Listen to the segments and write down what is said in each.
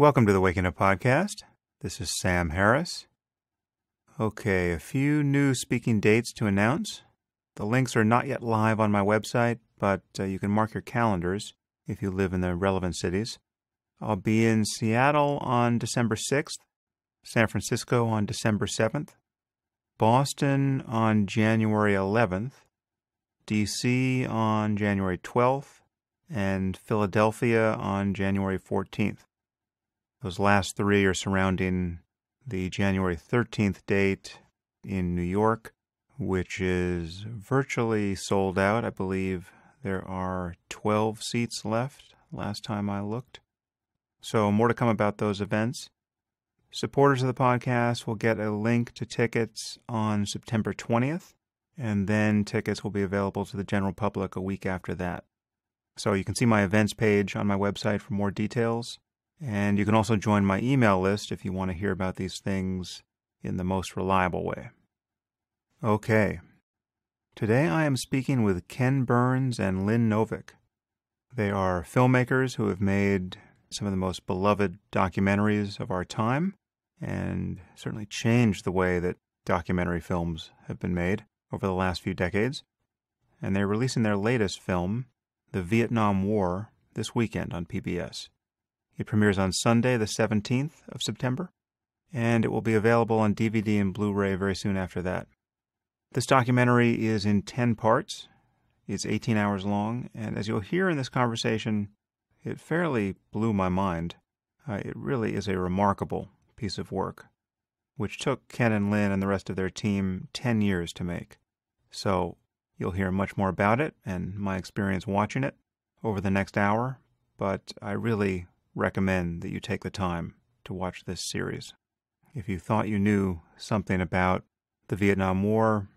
Welcome to the Waking Up Podcast. This is Sam Harris. Okay, a few new speaking dates to announce. The links are not yet live on my website, but you can mark your calendars if you live in the relevant cities. I'll be in Seattle on December 6th, San Francisco on December 7th, Boston on January 11th, D.C. on January 12th, and Philadelphia on January 14th. Those last three are surrounding the January 13th date in New York, which is virtually sold out. I believe there are 12 seats left last time I looked. So more to come about those events. Supporters of the podcast will get a link to tickets on September 20th, and then tickets will be available to the general public a week after that. So you can see my events page on my website for more details, and you can also join my email list if you want to hear about these things in the most reliable way. Okay. Today I am speaking with Ken Burns and Lynn Novick. They are filmmakers who have made some of the most beloved documentaries of our time, and certainly changed the way that documentary films have been made over the last few decades. And they're releasing their latest film, The Vietnam War, this weekend on PBS. It premieres on Sunday, the 17th of September, and it will be available on DVD and Blu-ray very soon after that. This documentary is in 10 parts. It's 18 hours long, and as you'll hear in this conversation, it fairly blew my mind. It really is a remarkable piece of work, which took Ken and Lynn and the rest of their team 10 years to make. So you'll hear much more about it and my experience watching it over the next hour, but I really recommend that you take the time to watch this series. If you thought you knew something about the Vietnam War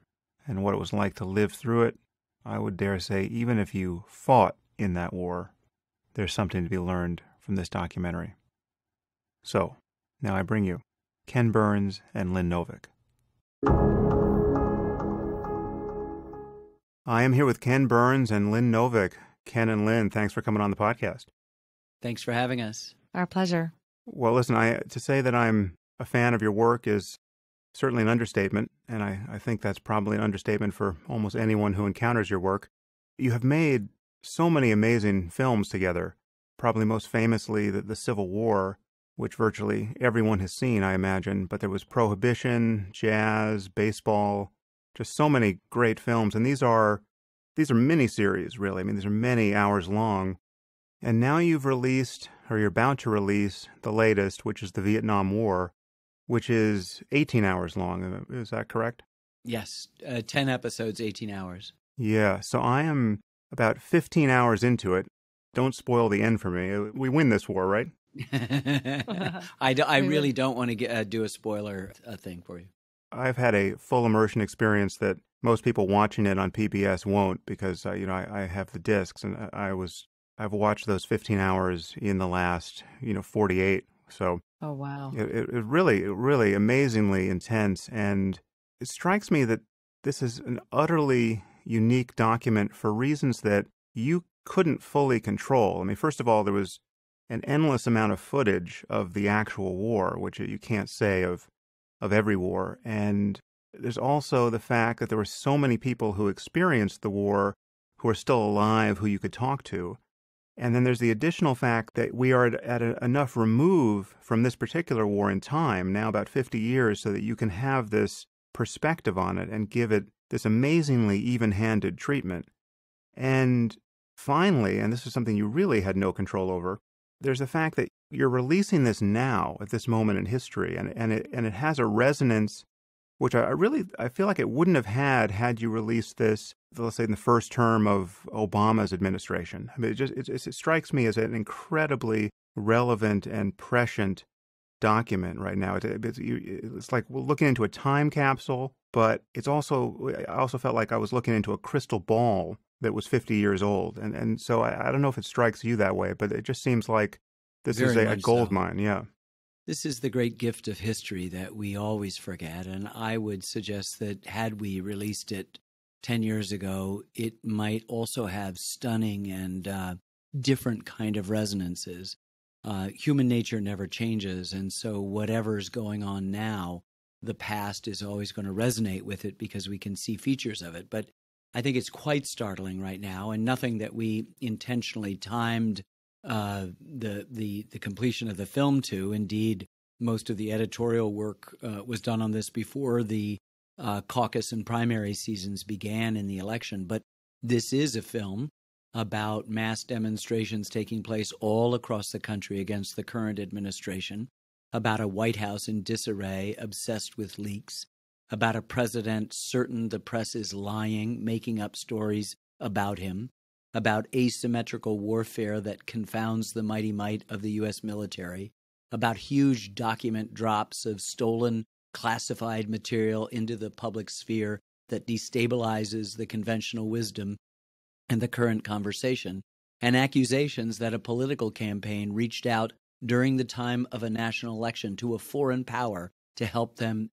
and what it was like to live through it, I would dare say even if you fought in that war, there's something to be learned from this documentary. So, now I bring you Ken Burns and Lynn Novick. I am here with Ken Burns and Lynn Novick. Ken and Lynn, thanks for coming on the podcast. Thanks for having us. Our pleasure. Well, listen, to say that I'm a fan of your work is certainly an understatement, and I think that's probably an understatement for almost anyone who encounters your work. You have made so many amazing films together, probably most famously the Civil War, which virtually everyone has seen, I imagine, but there was Prohibition, Jazz, Baseball, just so many great films, and these are miniseries, really. I mean, these are many hours long. And now you've released, or you're about to release, the latest, which is The Vietnam War, which is 18 hours long. Is that correct? Yes. 10 episodes, 18 hours. Yeah. So I am about 15 hours into it. Don't spoil the end for me. We win this war, right? I really don't want to do a spoiler thing for you. I've had a full immersion experience that most people watching it on PBS won't, because you know, I have the discs, and I've watched those 15 hours in the last, 48. So, oh wow, it really amazingly intense, and it strikes me that this is an utterly unique document for reasons that you couldn't fully control. I mean, first of all, there was an endless amount of footage of the actual war, which you can't say of every war, and there's also the fact that there were so many people who experienced the war who are still alive who you could talk to. And then there's the additional fact that we are at enough remove from this particular war in time, now about 50 years, so that you can have this perspective on it and give it this amazingly even-handed treatment. And finally, and this is something you really had no control over, there's the fact that you're releasing this now, at this moment in history, and it has a resonance which I feel like it wouldn't have had you released this, let's say, in the first term of Obama's administration. I mean, it strikes me as an incredibly relevant and prescient document right now. It's like we're looking into a time capsule, but I also felt like I was looking into a crystal ball that was 50 years old. And so I don't know if it strikes you that way, but it just seems like this is a gold mine, yeah. This is the great gift of history that we always forget, and I would suggest that had we released it 10 years ago, it might also have stunning and different kind of resonances. Human nature never changes, and so whatever's going on now, the past is always going to resonate with it because we can see features of it. But I think it's quite startling right now, and nothing that we intentionally timed the completion of the film to. Indeed, most of the editorial work was done on this before the caucus and primary seasons began in the election. But this is a film about mass demonstrations taking place all across the country against the current administration, about a White House in disarray, obsessed with leaks, about a president certain the press is lying, making up stories about him, about asymmetrical warfare that confounds the mighty might of the U.S. military, about huge document drops of stolen classified material into the public sphere that destabilizes the conventional wisdom and the current conversation, and accusations that a political campaign reached out during the time of a national election to a foreign power to help them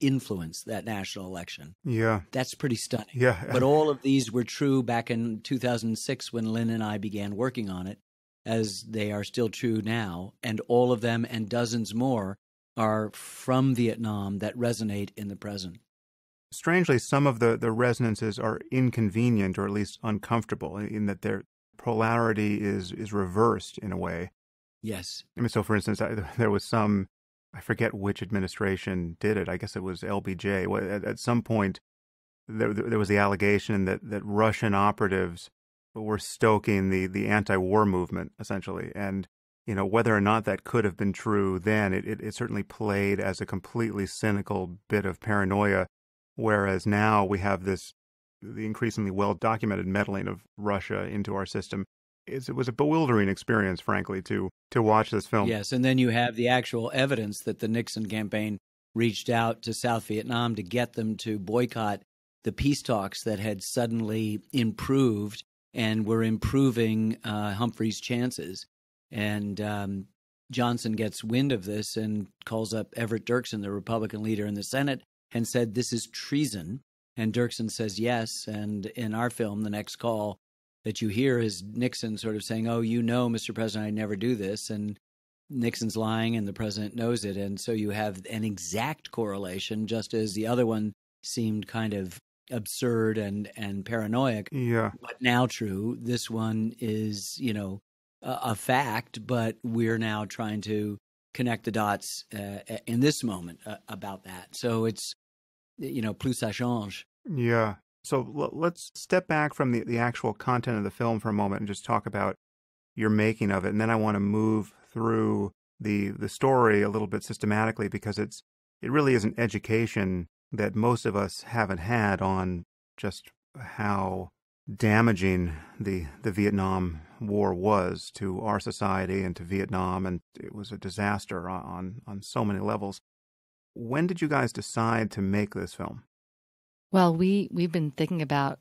influence that national election. Yeah. That's pretty stunning. Yeah. But all of these were true back in 2006 when Lynn and I began working on it, as they are still true now, and all of them and dozens more are from Vietnam that resonate in the present. Strangely, some of the resonances are inconvenient or at least uncomfortable in that their polarity is reversed in a way. Yes. I mean, so for instance, there was some, I forget which administration did it. I guess it was LBJ. At some point, there was the allegation that Russian operatives were stoking the anti-war movement, essentially. And, you know, whether or not that could have been true then, it certainly played as a completely cynical bit of paranoia. Whereas now we have the increasingly well-documented meddling of Russia into our system. It was a bewildering experience, frankly, to watch this film. Yes, and then you have the actual evidence that the Nixon campaign reached out to South Vietnam to get them to boycott the peace talks that had suddenly improved and were improving Humphrey's chances. And Johnson gets wind of this and calls up Everett Dirksen, the Republican leader in the Senate, and said, "This is treason." And Dirksen says, "Yes." And in our film, the next call that you hear is Nixon sort of saying, "Oh, you know, Mr. President, I never do this." And Nixon's lying and the president knows it. And so you have an exact correlation, just as the other one seemed kind of absurd and paranoid. Yeah. But now true. This one is, you know, a fact, but we're now trying to connect the dots in this moment about that. So it's, you know, plus ça change. Yeah. So let's step back from the actual content of the film for a moment and just talk about your making of it. And then I want to move through the story a little bit systematically, because it really is an education that most of us haven't had on just how damaging the Vietnam War was to our society and to Vietnam. And it was a disaster on so many levels. When did you guys decide to make this film? Well, we've been thinking about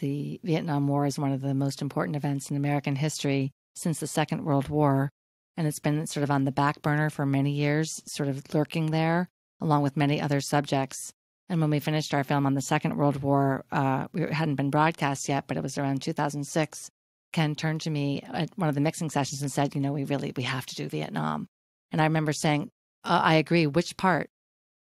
the Vietnam War as one of the most important events in American history since the Second World War, and it's been sort of on the back burner for many years, sort of lurking there, along with many other subjects. And when we finished our film on the Second World War, we hadn't been broadcast yet, but it was around 2006, Ken turned to me at one of the mixing sessions and said, "You know, we have to do Vietnam." And I remember saying, "I agree, which part?"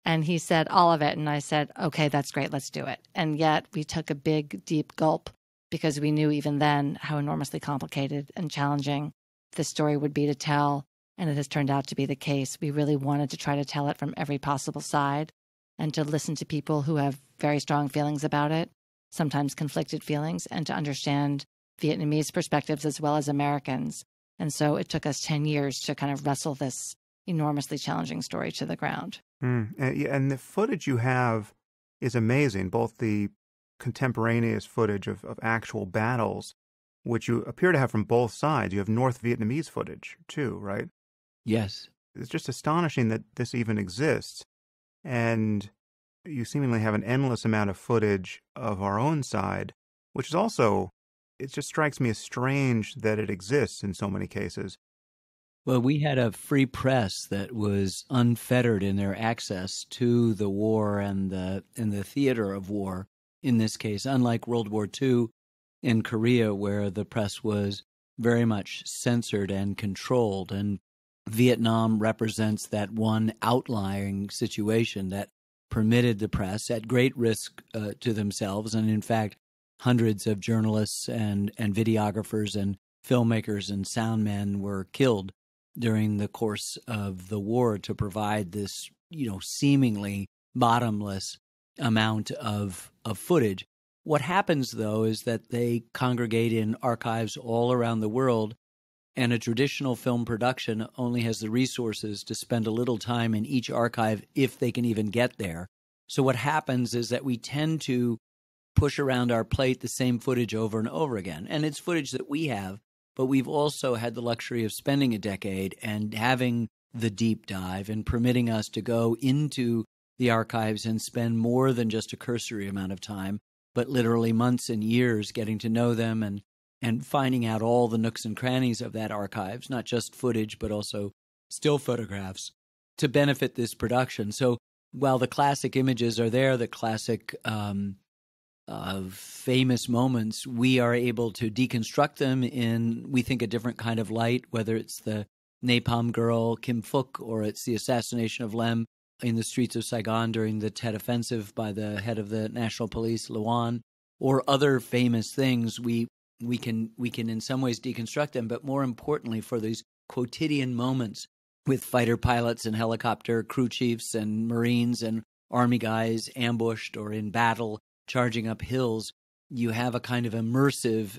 And he said, "All of it." And I said, "Okay, that's great. Let's do it." And yet we took a big, deep gulp, because we knew even then how enormously complicated and challenging this story would be to tell. And it has turned out to be the case. We really wanted to try to tell it from every possible side and to listen to people who have very strong feelings about it, sometimes conflicted feelings, and to understand Vietnamese perspectives as well as Americans. And so it took us 10 years to kind of wrestle this enormously challenging story to the ground. Mm. And the footage you have is amazing, both the contemporaneous footage of actual battles, which you appear to have from both sides. You have North Vietnamese footage too, right? Yes. It's just astonishing that this even exists. And you seemingly have an endless amount of footage of our own side, which is also, it just strikes me as strange that it exists in so many cases. Well, we had a free press that was unfettered in their access to the war and the theater of war in this case, unlike World War II in Korea, where the press was very much censored and controlled. And Vietnam represents that one outlying situation that permitted the press at great risk to themselves, and in fact, hundreds of journalists and videographers and filmmakers and sound men were killed during the course of the war to provide this, you know, seemingly bottomless amount of footage. What happens, though, is that they congregate in archives all around the world, and a traditional film production only has the resources to spend a little time in each archive if they can even get there. So what happens is that we tend to push around our plate the same footage over and over again. And it's footage that we have, but we've also had the luxury of spending a decade and having the deep dive and permitting us to go into the archives and spend more than just a cursory amount of time, but literally months and years getting to know them and finding out all the nooks and crannies of that archives, not just footage, but also still photographs to benefit this production. So while the classic images are there, the classic famous moments, we are able to deconstruct them in, we think, a different kind of light, whether it's the Napalm Girl, Kim Phuc, or it's the assassination of Lem in the streets of Saigon during the Tet Offensive by the head of the National Police, Luan, or other famous things. We can in some ways deconstruct them, but more importantly, for these quotidian moments with fighter pilots and helicopter crew chiefs and Marines and Army guys ambushed or in battle charging up hills, you have a kind of immersive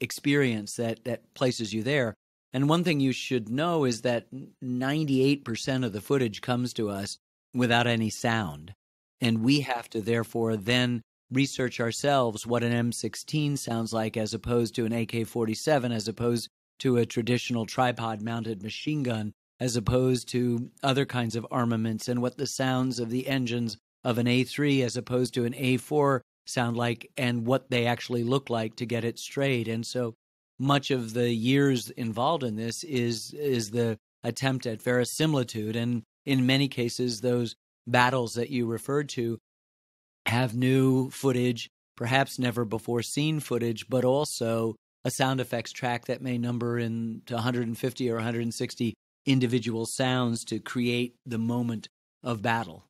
experience that places you there. And one thing you should know is that 98% of the footage comes to us without any sound. And we have to therefore then research ourselves what an M16 sounds like as opposed to an AK-47, as opposed to a traditional tripod-mounted machine gun, as opposed to other kinds of armaments, and what the sounds of the engines of an A3 as opposed to an A4 sound like, and what they actually look like to get it straight. And so much of the years involved in this is the attempt at verisimilitude. And in many cases, those battles that you referred to have new footage, perhaps never before seen footage, but also a sound effects track that may number in to 150 or 160 individual sounds to create the moment of battle.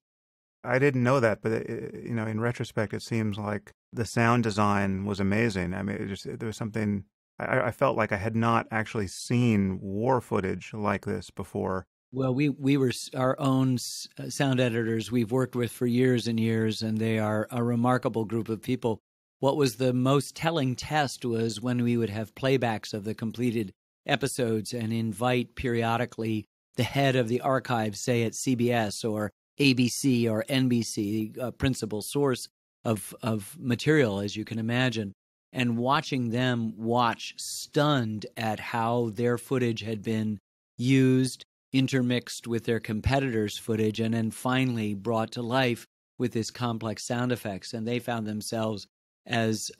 I didn't know that, but you know, in retrospect, it seems like the sound design was amazing. I mean, there was something I felt like I had not actually seen war footage like this before. Well, we were our own sound editors we've worked with for years and years, and they are a remarkable group of people. What was the most telling test was when we would have playbacks of the completed episodes and invite periodically the head of the archive, say at CBS or ABC or NBC, a principal source of material, as you can imagine, and watching them watch stunned at how their footage had been used, intermixed with their competitors' footage, and then finally brought to life with this complex sound effects. And they found themselves as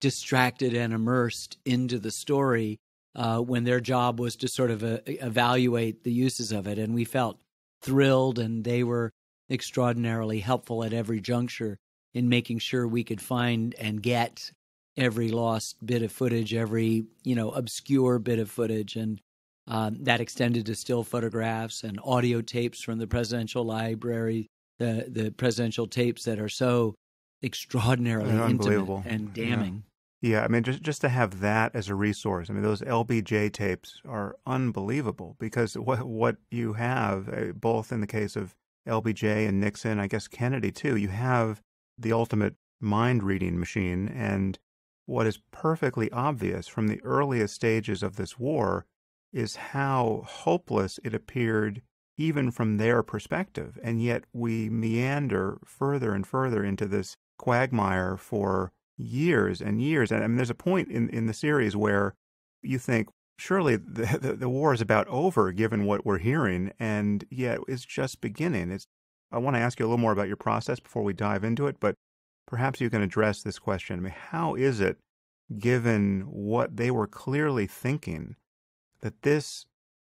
distracted and immersed into the story when their job was to sort of evaluate the uses of it. And we felt thrilled, and they were extraordinarily helpful at every juncture in making sure we could find and get every lost bit of footage, every, you know, obscure bit of footage. And that extended to still photographs and audio tapes from the presidential library, the presidential tapes that are so extraordinarily intimate and damning. Yeah, I mean, just to have that as a resource. I mean, those LBJ tapes are unbelievable because what you have, both in the case of LBJ and Nixon, I guess Kennedy too, you have the ultimate mind-reading machine. And what is perfectly obvious from the earliest stages of this war is how hopeless it appeared even from their perspective. And yet we meander further and further into this quagmire for years and years. And I mean, there's a point in the series where you think, surely the war is about over given what we're hearing, and yet it's just beginning. I want to ask you a little more about your process before we dive into it, but perhaps you can address this question. I mean, how is it, given what they were clearly thinking, that this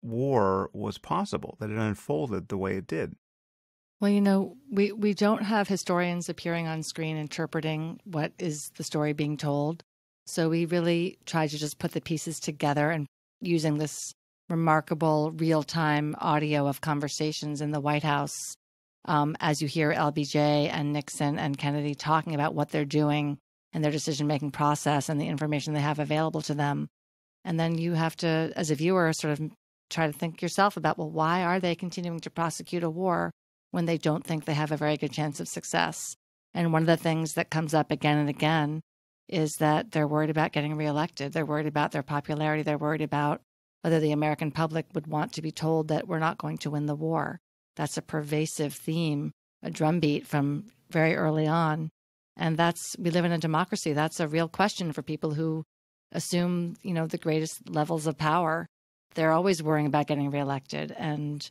war was possible, that it unfolded the way it did? Well, you know, we don't have historians appearing on screen interpreting what is the story being told. So we really try to just put the pieces together and using this remarkable real-time audio of conversations in the White House as you hear LBJ and Nixon and Kennedy talking about what they're doing and their decision-making process and the information they have available to them. And then you have to, as a viewer, sort of try to think yourself about, well, why are they continuing to prosecute a war when they don't think they have a very good chance of success? And one of the things that comes up again and again is that they're worried about getting reelected. They're worried about their popularity. They're worried about whether the American public would want to be told that we're not going to win the war. That's a pervasive theme, a drumbeat from very early on. And that's, we live in a democracy. That's a real question for people who assume, you know, the greatest levels of power. They're always worrying about getting reelected. And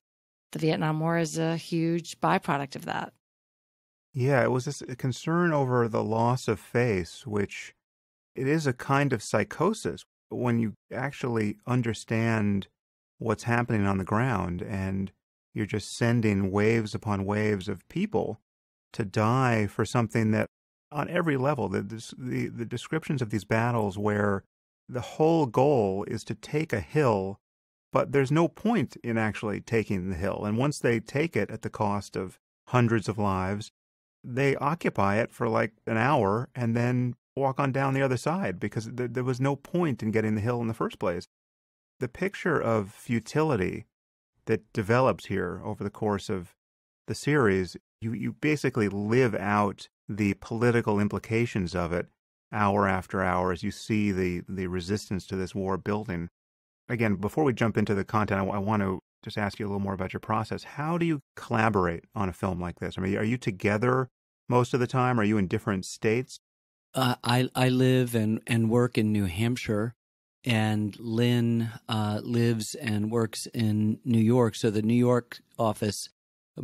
the Vietnam War is a huge byproduct of that. Yeah, it was this concern over the loss of face, which it is a kind of psychosis when you actually understand what's happening on the ground and you're just sending waves upon waves of people to die for something that on every level, the descriptions of these battles where the whole goal is to take a hill, but there's no point in actually taking the hill. And once they take it at the cost of hundreds of lives, they occupy it for like an hour and then walk on down the other side because there was no point in getting the hill in the first place. The picture of futility that develops here over the course of the series, you basically live out the political implications of it hour after hour as you see the resistance to this war building. Again, before we jump into the content, I want to just ask you a little more about your process. How do you collaborate on a film like this? I mean, are you together most of the time? Are you in different states? I live and work in New Hampshire, and Lynn lives and works in New York. So the New York office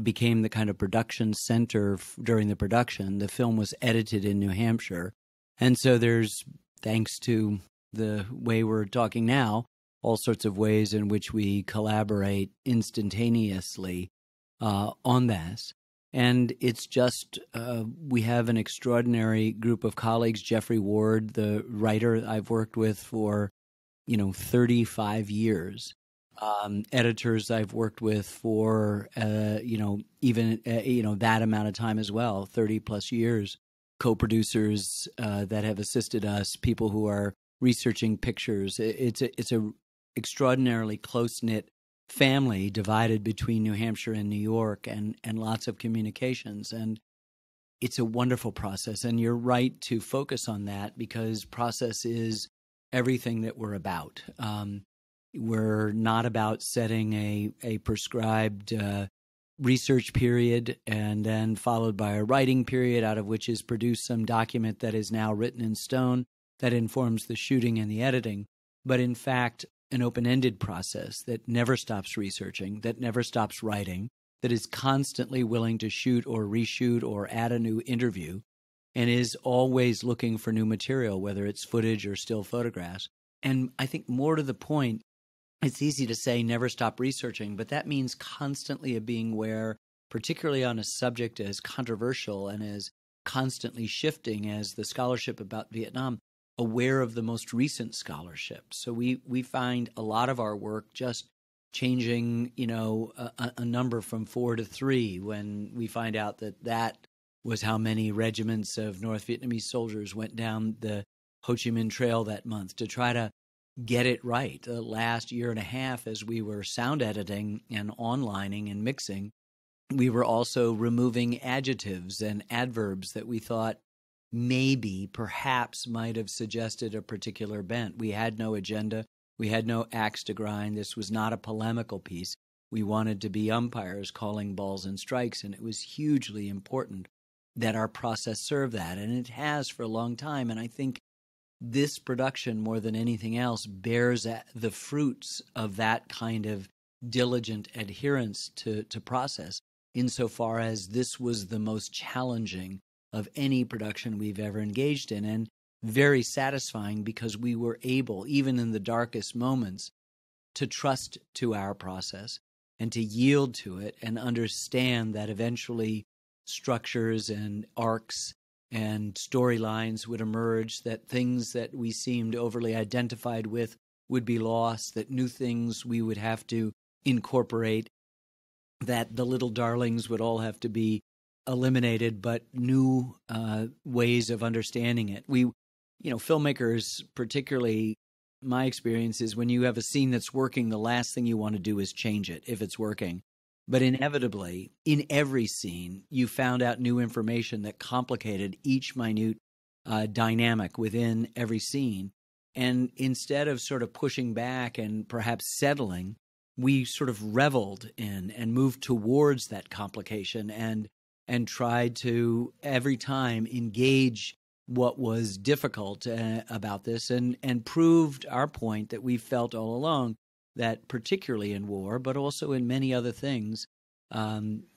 became the kind of production center during the production. The film was edited in New Hampshire. And so there's, thanks to the way we're talking now, all sorts of ways in which we collaborate instantaneously on this. And it's just we have an extraordinary group of colleagues. Jeffrey Ward, the writer I've worked with for, 35 years. Editors I've worked with for, that amount of time as well, 30 plus years. Co-producers that have assisted us, people who are researching pictures. It's a extraordinarily close-knit family divided between New Hampshire and New York and lots of communications. And it's a wonderful process. And you're right to focus on that because process is everything that we're about. We're not about setting a prescribed research period and then followed by a writing period out of which is produced some document that is now written in stone that informs the shooting and the editing. But in fact, an open-ended process that never stops researching, that never stops writing, that is constantly willing to shoot or reshoot or add a new interview, and is always looking for new material, whether it's footage or still photographs. And I think more to the point, it's easy to say never stop researching, but that means constantly being aware, particularly on a subject as controversial and as constantly shifting as the scholarship about Vietnam, aware of the most recent scholarship. So we find a lot of our work just changing, a number from 4 to 3 when we find out that was how many regiments of North Vietnamese soldiers went down the Ho Chi Minh Trail that month to try to get it right. The last year and a half as we were sound editing and onlining and mixing, we were also removing adjectives and adverbs that we thought maybe, perhaps, might have suggested a particular bent. We had no agenda. We had no axe to grind. This was not a polemical piece. We wanted to be umpires calling balls and strikes, and it was hugely important that our process serve that, and it has for a long time. And I think this production, more than anything else, bears the fruits of that kind of diligent adherence to process, insofar as this was the most challenging of any production we've ever engaged in, and very satisfying because we were able, even in the darkest moments, to trust to our process and to yield to it and understand that eventually structures and arcs and storylines would emerge, that things that we seemed overly identified with would be lost, that new things we would have to incorporate, that the little darlings would all have to be eliminated, but new ways of understanding it. We, filmmakers, particularly my experience is when you have a scene that's working, the last thing you want to do is change it if it's working. But inevitably, in every scene, you found out new information that complicated each minute dynamic within every scene. And instead of sort of pushing back and perhaps settling, we sort of reveled in and moved towards that complication and tried to every time engage what was difficult about this and proved our point that we felt all along, that particularly in war, but also in many other things,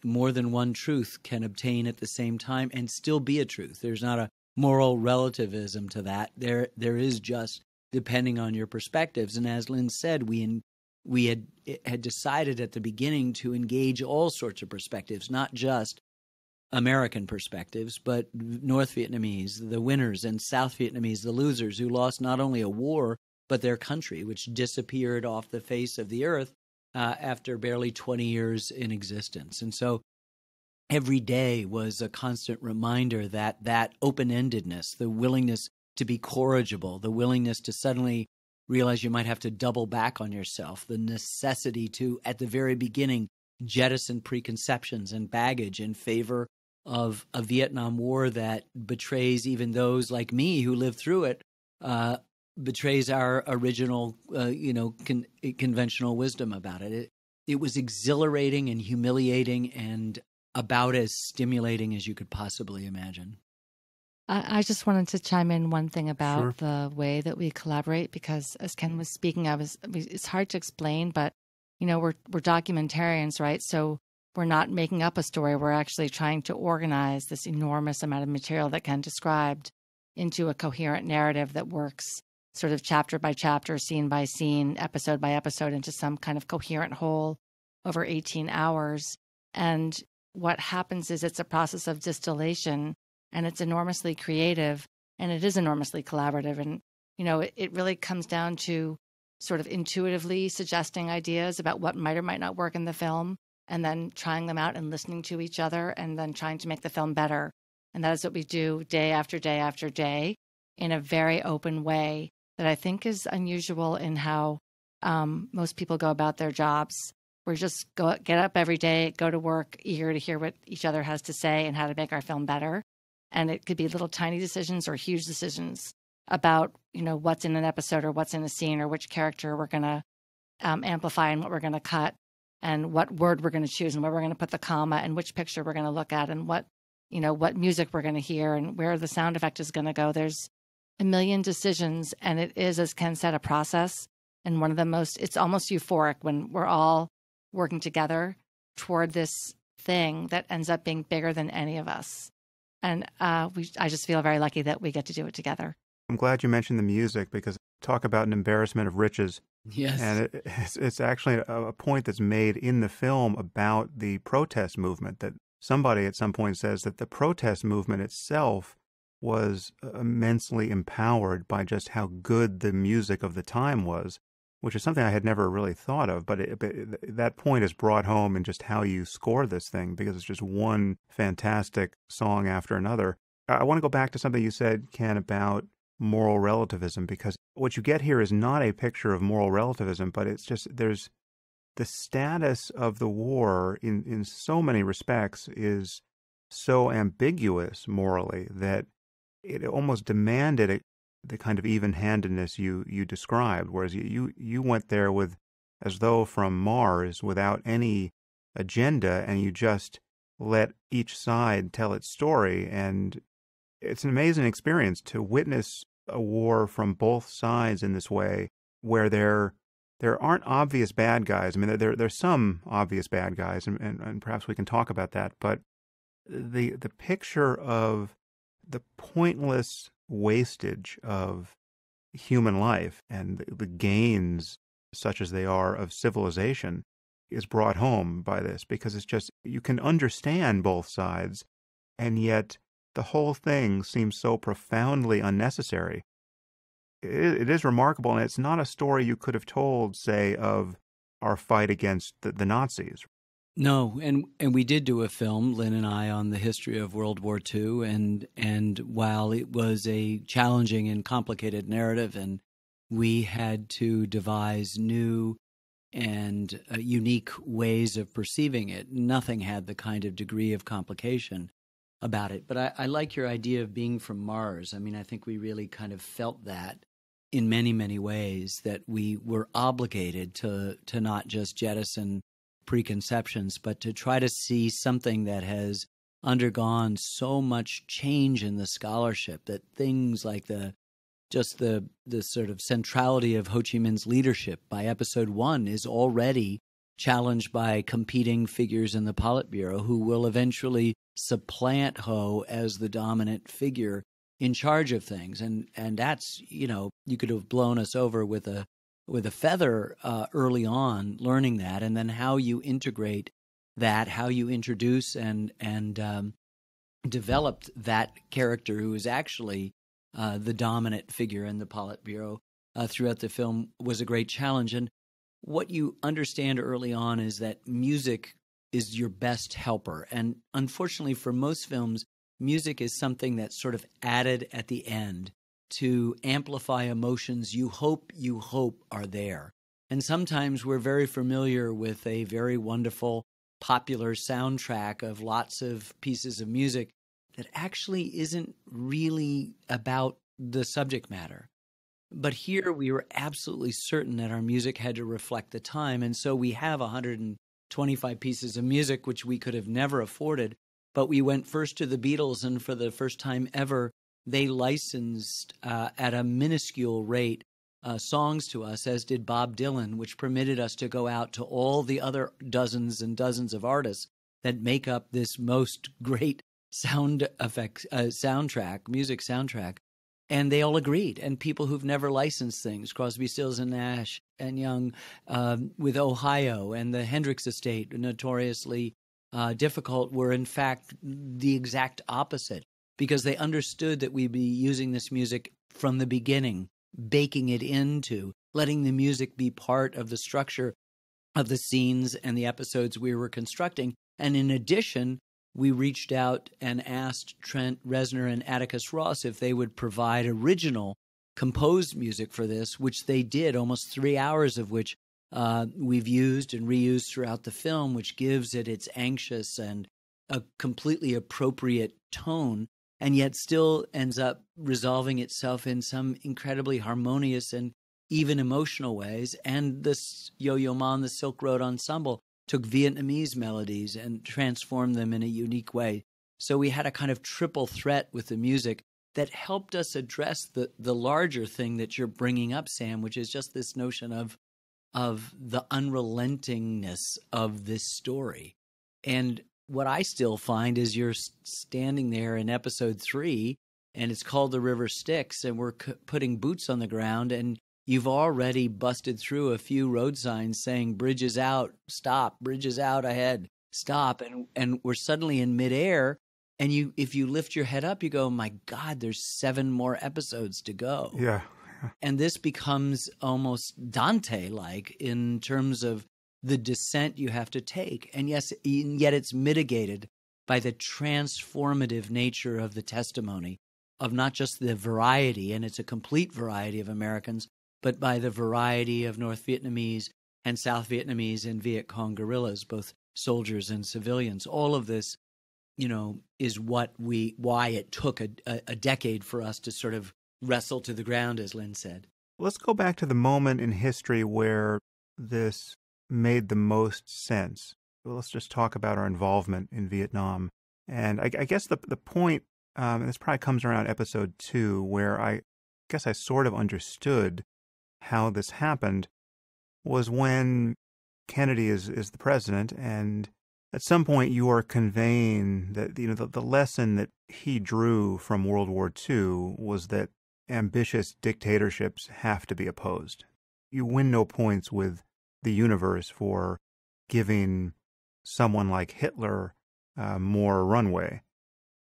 more than one truth can obtain at the same time and still be a truth. There's not a moral relativism to that. There is just depending on your perspectives. And as Lynn said, we had decided at the beginning to engage all sorts of perspectives, not just American perspectives, but North Vietnamese, the winners, and South Vietnamese, the losers, who lost not only a war, but their country, which disappeared off the face of the earth after barely 20 years in existence. And so every day was a constant reminder that open-endedness, the willingness to be corrigible, the willingness to suddenly realize you might have to double back on yourself, the necessity to, at the very beginning, jettison preconceptions and baggage in favor of a Vietnam War that betrays even those like me who lived through it, betrays our original, conventional wisdom about it. It was exhilarating and humiliating and about as stimulating as you could possibly imagine. I just wanted to chime in one thing about Sure. the way that we collaborate, because as Ken was speaking, it's hard to explain, but we're documentarians, right? So we're not making up a story. We're actually trying to organize this enormous amount of material that Ken described into a coherent narrative that works sort of chapter by chapter, scene by scene, episode by episode into some kind of coherent whole over 18 hours. And what happens is it's a process of distillation, and it's enormously creative, and it is enormously collaborative. And, it really comes down to sort of intuitively suggesting ideas about what might or might not work in the film, and then trying them out and listening to each other, and then trying to make the film better. And that is what we do day after day after day in a very open way that I think is unusual in how most people go about their jobs. We just get up every day, go to work, eager to hear what each other has to say and how to make our film better. And it could be little tiny decisions or huge decisions about, what's in an episode or what's in a scene or which character we're going to amplify and what we're going to cut and what word we're going to choose and where we're going to put the comma and which picture we're going to look at and what music we're going to hear and where the sound effect is going to go. There's a million decisions, and it is, as Ken said, a process. And it's almost euphoric when we're all working together toward this thing that ends up being bigger than any of us. And I just feel very lucky that we get to do it together. I'm glad you mentioned the music, because talk about an embarrassment of riches. Yes. And it's actually a point that's made in the film about the protest movement, that somebody at some point says that the protest movement itself was immensely empowered by just how good the music of the time was, which is something I had never really thought of. But that point is brought home in just how you score this thing, because it's just one fantastic song after another. I want to go back to something you said, Ken, about moral relativism, because what you get here is not a picture of moral relativism, but it's just there's the status of the war in so many respects is so ambiguous morally that it almost demanded the kind of even-handedness you described, whereas you went there with as though from Mars without any agenda, and you just let each side tell its story. And it's an amazing experience to witness a war from both sides in this way, where there aren't obvious bad guys. I mean, there's some obvious bad guys, and perhaps we can talk about that. But the picture of the pointless wastage of human life and the gains, such as they are, of civilization is brought home by this, because it's just, you can understand both sides, and yet the whole thing seems so profoundly unnecessary. it is remarkable, and it's not a story you could have told, say, of our fight against the Nazis. No, and we did do a film, Lynn and I, on the history of World War II, and while it was a challenging and complicated narrative, and we had to devise new and unique ways of perceiving it, nothing had the kind of degree of complication about it. But I like your idea of being from Mars. I mean, I think we really kind of felt that in many, many ways, that we were obligated to not just jettison preconceptions, but to try to see something that has undergone so much change in the scholarship, that things like the sort of centrality of Ho Chi Minh's leadership by episode one is already challenged by competing figures in the Politburo who will eventually supplant Ho as the dominant figure in charge of things. And that's, you know, you could have blown us over with a feather early on, learning that, and then how you integrate that, how you introduce and developed that character who is actually the dominant figure in the Politburo throughout the film was a great challenge. And what you understand early on is that music is your best helper. And unfortunately for most films, music is something that's sort of added at the end to amplify emotions you hope are there. And sometimes we're very familiar with a very wonderful, popular soundtrack of lots of pieces of music that actually isn't really about the subject matter. But here we were absolutely certain that our music had to reflect the time, and so we have 125 pieces of music, which we could have never afforded, but we went first to the Beatles, and for the first time ever, they licensed at a minuscule rate songs to us, as did Bob Dylan, which permitted us to go out to all the other dozens and dozens of artists that make up this most great sound effects music soundtrack, and they all agreed. And people who've never licensed things, Crosby, Stills, and Nash, and Young, with Ohio and the Hendrix Estate, notoriously difficult, were in fact the exact opposite, because they understood that we'd be using this music from the beginning, baking it into, letting the music be part of the structure of the scenes and the episodes we were constructing. And in addition, we reached out and asked Trent Reznor and Atticus Ross if they would provide original composed music for this, which they did, almost 3 hours of which we've used and reused throughout the film, which gives it its anxious and a completely appropriate tone, and yet still ends up resolving itself in some incredibly harmonious and even emotional ways. And this Yo-Yo Ma and the Silk Road Ensemble took Vietnamese melodies and transformed them in a unique way. So we had a kind of triple threat with the music that helped us address the larger thing that you're bringing up, Sam, which is just this notion of the unrelentingness of this story. And what I still find is you're standing there in episode 3, and it's called The River Styx, and we're putting boots on the ground, and you've already busted through a few road signs saying, bridges out, stop, bridges out ahead, stop. And we're suddenly in midair, and if you lift your head up, you go, my God, there's 7 more episodes to go. Yeah. And this becomes almost Dante-like in terms of the descent you have to take. And yes, yet it's mitigated by the transformative nature of the testimony of not just the variety, and it's a complete variety of Americans, but by the variety of North Vietnamese and South Vietnamese and Viet Cong guerrillas, both soldiers and civilians. All of this, you know, is why it took a decade for us to sort of wrestle to the ground, as Lynn said. Let's go back to the moment in history where this made the most sense. Well, let's just talk about our involvement in Vietnam. And I guess the point, and this probably comes around episode 2, where I guess I sort of understood how this happened, was when Kennedy is the president, and at some point you are conveying that, you know, the lesson that he drew from World War II was that ambitious dictatorships have to be opposed. You win no points with the universe for giving someone like Hitler more runway.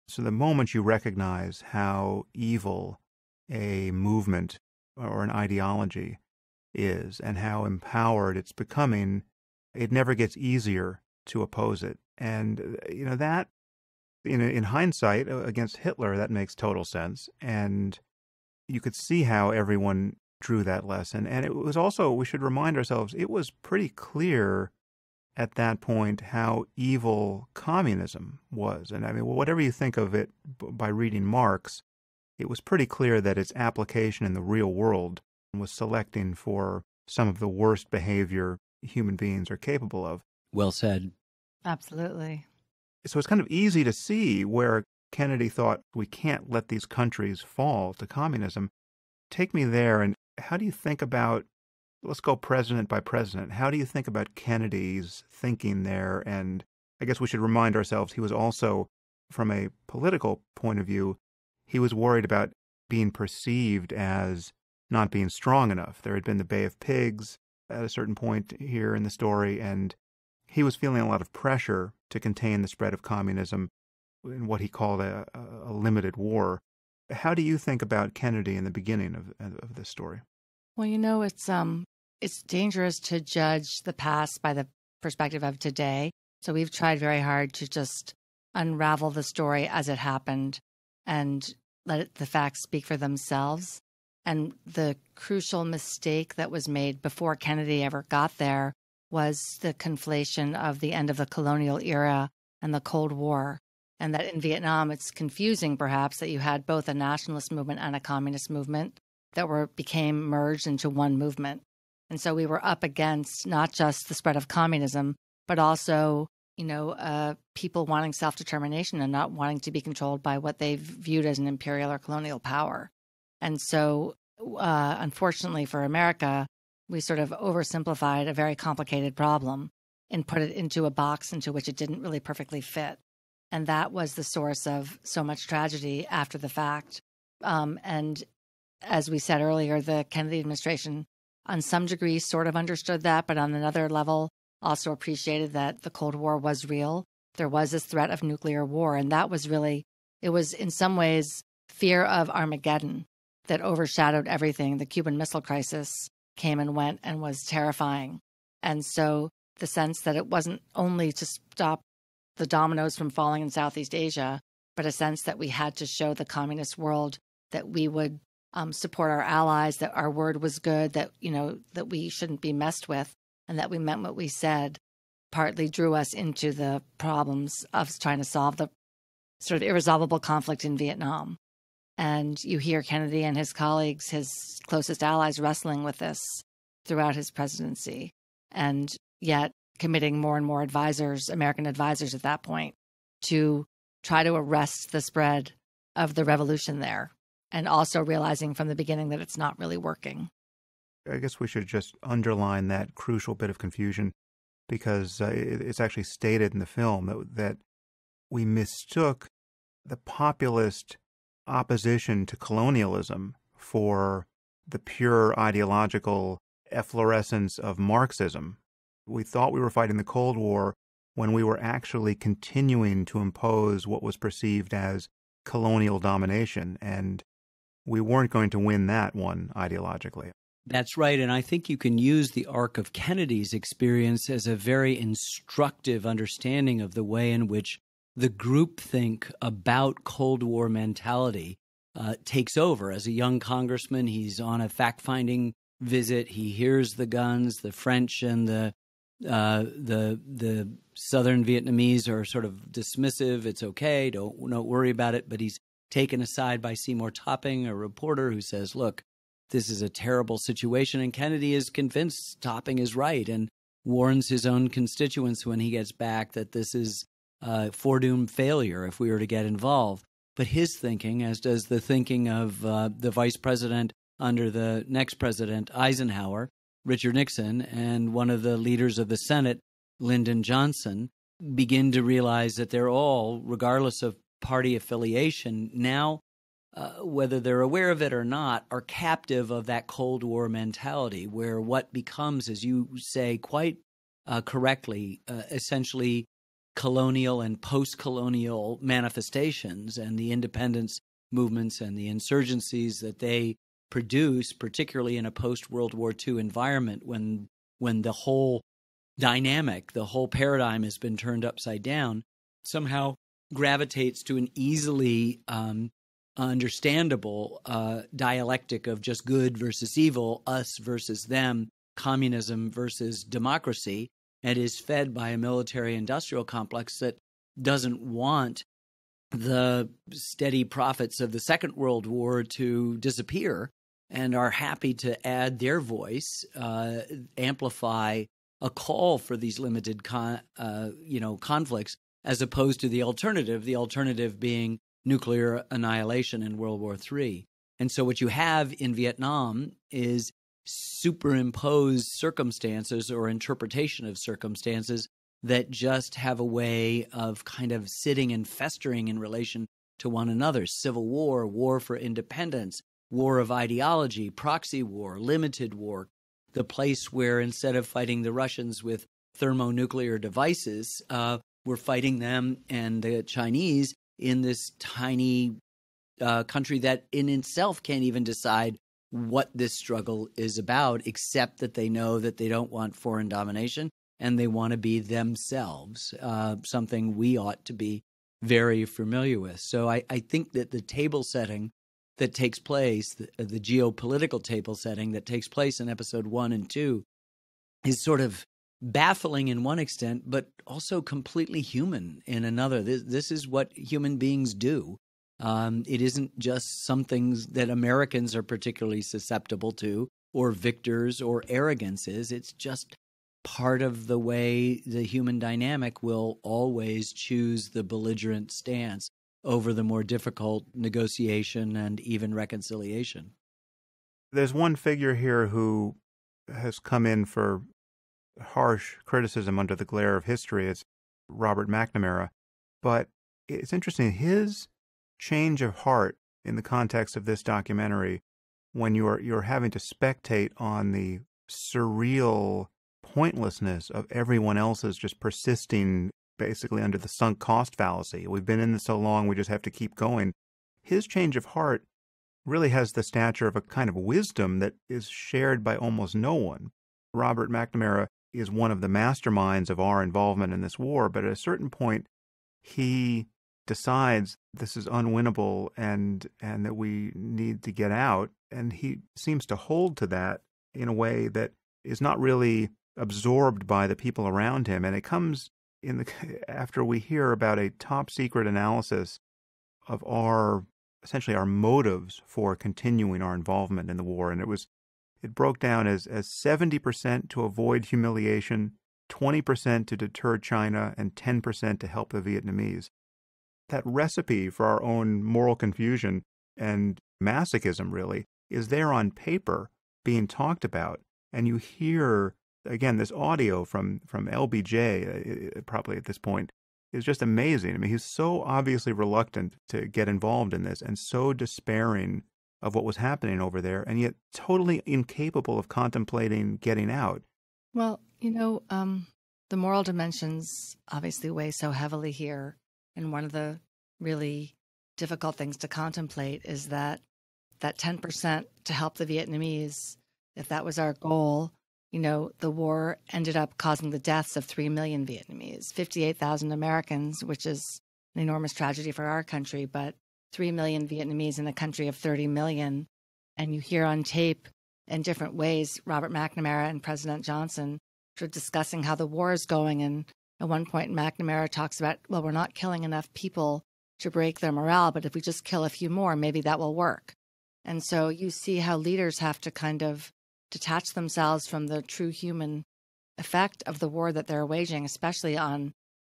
So the moment you recognize how evil a movement or an ideology is and how empowered it's becoming, it never gets easier to oppose it. And, you know, that, in hindsight, against Hitler, that makes total sense. And you could see how everyone drew that lesson. And it was also, we should remind ourselves, it was pretty clear at that point how evil communism was. And I mean, whatever you think of it by reading Marx, it was pretty clear that its application in the real world was selecting for some of the worst behavior human beings are capable of. Well said. Absolutely. So it's kind of easy to see where Kennedy thought, we can't let these countries fall to communism. Take me there, and how do you think about, let's go president by president, how do you think about Kennedy's thinking there? And I guess we should remind ourselves, he was also, from a political point of view, he was worried about being perceived as not being strong enough. There had been the Bay of Pigs at a certain point here in the story, and he was feeling a lot of pressure to contain the spread of communism in what he called a limited war. How do you think about Kennedy in the beginning of this story? Well, you know, it's dangerous to judge the past by the perspective of today. So we've tried very hard to just unravel the story as it happened and let the facts speak for themselves. And the crucial mistake that was made before Kennedy ever got there was the conflation of the end of the colonial era and the Cold War. And that in Vietnam, it's confusing perhaps that you had both a nationalist movement and a communist movement that became merged into one movement. And so we were up against not just the spread of communism, but also, you know, people wanting self-determination and not wanting to be controlled by what they viewed as an imperial or colonial power. And so, unfortunately for America, we sort of oversimplified a very complicated problem and put it into a box into which it didn't really perfectly fit. And that was the source of so much tragedy after the fact. And as we said earlier, the Kennedy administration, on some degree, sort of understood that, but on another level, also appreciated that the Cold War was real. There was this threat of nuclear war, and that was really, it was in some ways fear of Armageddon that overshadowed everything. The Cuban Missile Crisis came and went and was terrifying. And so the sense that it wasn't only to stop the dominoes from falling in Southeast Asia, but a sense that we had to show the communist world that we would support our allies, that our word was good, that, you know, that we shouldn't be messed with, and that we meant what we said, partly drew us into the problems of trying to solve the sort of irresolvable conflict in Vietnam. And you hear Kennedy and his colleagues, his closest allies, wrestling with this throughout his presidency, and yet committing more and more advisors, American advisors at that point, to try to arrest the spread of the revolution there, and also realizing from the beginning that it's not really working. I guess we should just underline that crucial bit of confusion, because it's actually stated in the film that we mistook the populist opposition to colonialism for the pure ideological efflorescence of Marxism. We thought we were fighting the Cold War when we were actually continuing to impose what was perceived as colonial domination, and we weren't going to win that one ideologically. That's right, and I think you can use the arc of Kennedy's experience as a very instructive understanding of the way in which the groupthink about Cold War mentality takes over. As a young congressman, he's on a fact-finding visit. He hears the guns. The French and the Southern Vietnamese are sort of dismissive. It's okay. Don't worry about it. But he's taken aside by Seymour Topping, a reporter, who says, "Look, this is a terrible situation." And Kennedy is convinced Topping is right and warns his own constituents when he gets back that this is foredoomed failure if we were to get involved. But his thinking, as does the thinking of the vice president under the next president, Eisenhower, Richard Nixon, and one of the leaders of the Senate, Lyndon Johnson, begin to realize that they're all, regardless of party affiliation, now, whether they're aware of it or not, are captive of that Cold War mentality, where what becomes, as you say quite correctly, essentially colonial and post-colonial manifestations, and the independence movements and the insurgencies that they produce, particularly in a post-World War II environment when the whole dynamic, the whole paradigm has been turned upside down, somehow gravitates to an easily understandable dialectic of just good versus evil, us versus them, communism versus democracy, and is fed by a military-industrial complex that doesn't want the steady profits of the Second World War to disappear and are happy to add their voice, amplify a call for these limited conflicts, as opposed to the alternative being nuclear annihilation in World War III. And so what you have in Vietnam is superimposed circumstances or interpretation of circumstances that just have a way of kind of sitting and festering in relation to one another. Civil war, war for independence, war of ideology, proxy war, limited war, the place where instead of fighting the Russians with thermonuclear devices, we're fighting them and the Chinese in this tiny country that in itself can't even decide what this struggle is about, except that they know that they don't want foreign domination and they want to be themselves, something we ought to be very familiar with. So I think that the table setting that takes place, the geopolitical table setting that takes place in episodes 1 and 2 is sort of baffling in one extent, but also completely human in another. This is what human beings do. It isn't just something that Americans are particularly susceptible to or victors or arrogances. It's just part of the way the human dynamic will always choose the belligerent stance over the more difficult negotiation and even reconciliation. There's one figure here who has come in for harsh criticism under the glare of history. It's Robert McNamara. But it's interesting, his change of heart in the context of this documentary, when you're having to spectate on the surreal pointlessness of everyone else's just persisting basically under the sunk cost fallacy. We've been in this so long, we just have to keep going. His change of heart really has the stature of a kind of wisdom that is shared by almost no one. Robert McNamara is one of the masterminds of our involvement in this war, but at a certain point, he decides this is unwinnable and that we need to get out. And he seems to hold to that in a way that is not really absorbed by the people around him. And it comes in after we hear about a top secret analysis of essentially our motives for continuing our involvement in the war. And it broke down as 70% to avoid humiliation, 20% to deter China, and 10% to help the Vietnamese. That recipe for our own moral confusion and masochism, really, is there on paper being talked about. And you hear, again, this audio from LBJ, probably at this point, is just amazing. I mean, he's so obviously reluctant to get involved in this and so despairing of what was happening over there, and yet totally incapable of contemplating getting out. Well, the moral dimensions obviously weigh so heavily here. And one of the really difficult things to contemplate is that 10% to help the Vietnamese, if that was our goal, the war ended up causing the deaths of 3 million Vietnamese, 58,000 Americans, which is an enormous tragedy for our country, but 3 million Vietnamese in a country of 30 million. And you hear on tape in different ways, Robert McNamara and President Johnson were discussing how the war is going, and at one point, McNamara talks about, well, we're not killing enough people to break their morale, but if we just kill a few more, maybe that will work. And so you see how leaders have to kind of detach themselves from the true human effect of the war that they're waging, especially on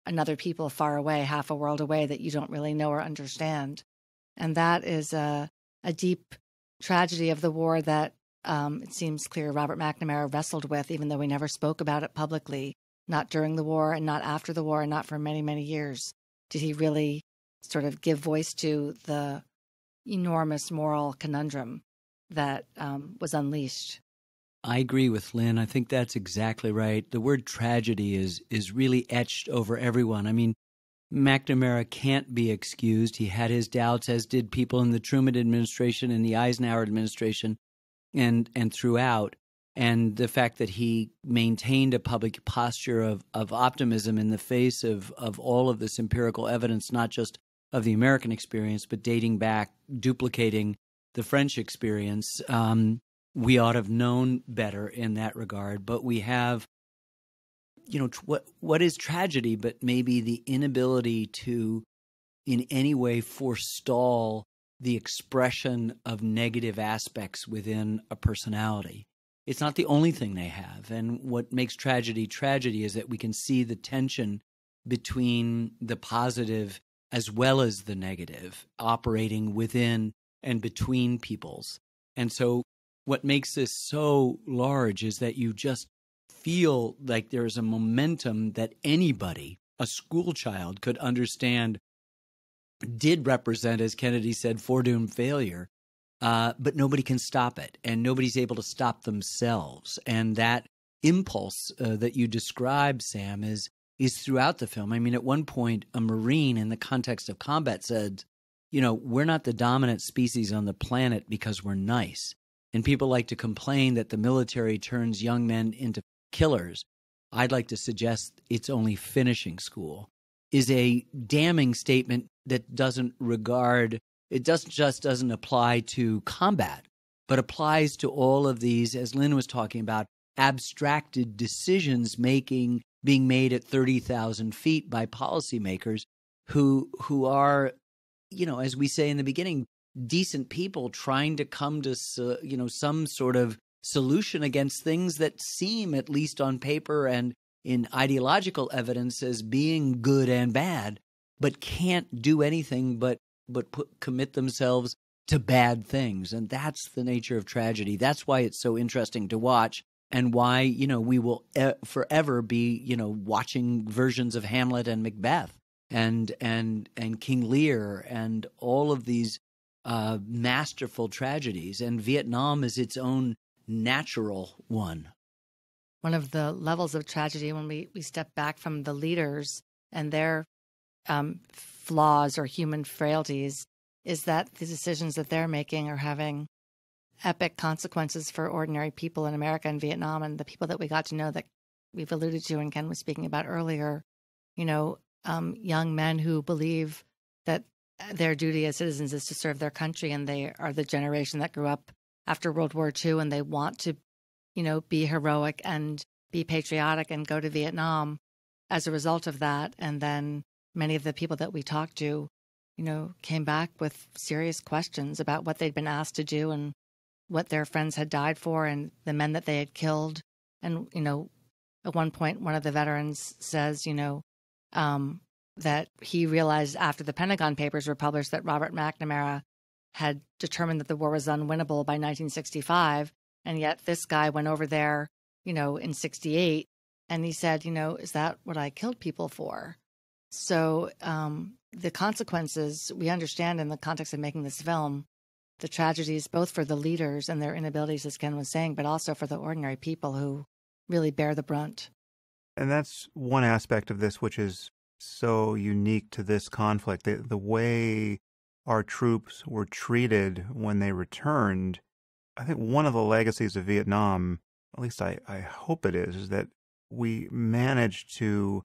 another people far away, half a world away, that you don't really know or understand. And that is a deep tragedy of the war that it seems clear Robert McNamara wrestled with, even though he never spoke about it publicly. Not during the war and not after the war and not for many, many years did he really sort of give voice to the enormous moral conundrum that was unleashed. I agree with Lynn. I think that's exactly right. The word tragedy is really etched over everyone. I mean, McNamara can't be excused. He had his doubts, as did people in the Truman administration and the Eisenhower administration and throughout. And the fact that he maintained a public posture of optimism in the face of all of this empirical evidence, not just of the American experience, but dating back, duplicating the French experience, we ought to have known better in that regard. But we have, you know, what is tragedy, but maybe the inability to in any way forestall the expression of negative aspects within a personality. It's not the only thing they have. And what makes tragedy tragedy is that we can see the tension between the positive as well as the negative operating within and between peoples. And so what makes this so large is that you just feel like there is a momentum that anybody, a school child, could understand did represent, as Kennedy said, foredoomed failure. But nobody can stop it, and nobody's able to stop themselves. And that impulse that you describe, Sam, is throughout the film. I mean, at one point, a Marine in the context of combat said, you know, we're not the dominant species on the planet because we're nice. And people like to complain that the military turns young men into killers. I'd like to suggest it's only finishing school, is a damning statement that doesn't regard— it just doesn't apply to combat, but applies to all of these, as Lynn was talking about, abstracted decisions being made at 30,000 feet by policymakers who are, you know, as we say in the beginning, decent people trying to come to, you know, some sort of solution against things that seem, at least on paper and in ideological evidence, as being good and bad, but can't do anything but commit themselves to bad things. And that's the nature of tragedy. That's why it's so interesting to watch, and why, you know, we will forever be, you know, watching versions of Hamlet and Macbeth and King Lear and all of these masterful tragedies. And Vietnam is its own natural one. One of the levels of tragedy, when we step back from the leaders and their flaws or human frailties, is that the decisions that they're making are having epic consequences for ordinary people in America and Vietnam, and the people that we got to know that we've alluded to and Ken was speaking about earlier, you know, young men who believe that their duty as citizens is to serve their country, and they are the generation that grew up after World War II, and they want to, you know, be heroic and be patriotic and go to Vietnam as a result of that. And then many of the people that we talked to, you know, came back with serious questions about what they'd been asked to do and what their friends had died for and the men that they had killed. And, you know, at one point, one of the veterans says, you know, that he realized after the Pentagon Papers were published that Robert McNamara had determined that the war was unwinnable by 1965. And yet this guy went over there, you know, in 68, and he said, you know, is that what I killed people for? So the consequences we understand in the context of making this film, the tragedies both for the leaders and their inabilities, as Ken was saying, but also for the ordinary people who really bear the brunt. And that's one aspect of this which is so unique to this conflict. The way our troops were treated when they returned, I think one of the legacies of Vietnam, at least I hope it is that we managed to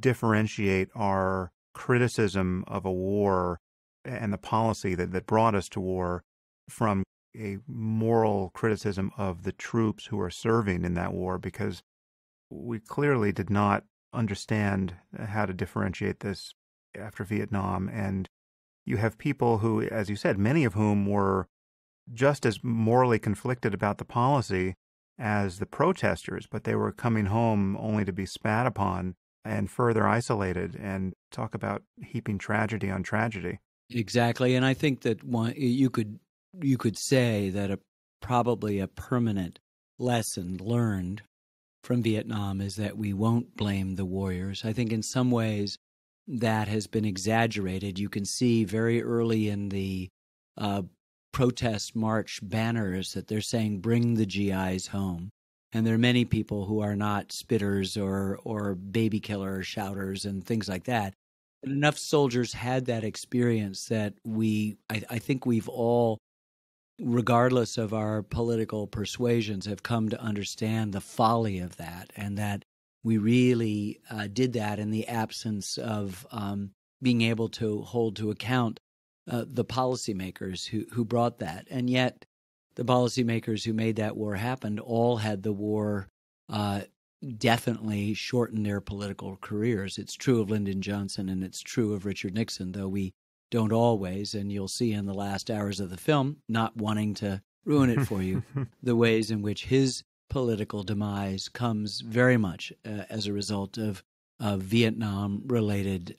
differentiate our criticism of a war and the policy that brought us to war from a moral criticism of the troops who are serving in that war, because we clearly did not understand how to differentiate this after Vietnam. And you have people who, as you said, many of whom were just as morally conflicted about the policy as the protesters, but they were coming home only to be spat upon and further isolated. And talk about heaping tragedy on tragedy. Exactly. And I think that one, you could say that probably a permanent lesson learned from Vietnam is that we won't blame the warriors. I think in some ways that has been exaggerated. You can see very early in the protest march banners that they're saying, "Bring the GIs home." And there are many people who are not spitters or baby killer shouters and things like that. enough soldiers had that experience that I think we've all, regardless of our political persuasions, have come to understand the folly of that, and that we really did that in the absence of being able to hold to account the policymakers who brought that. And yet the policymakers who made that war happen all had the war definitely shorten their political careers. It's true of Lyndon Johnson and it's true of Richard Nixon, though we don't always, and you'll see in the last hours of the film, not wanting to ruin it for you, the ways in which his political demise comes very much as a result of Vietnam-related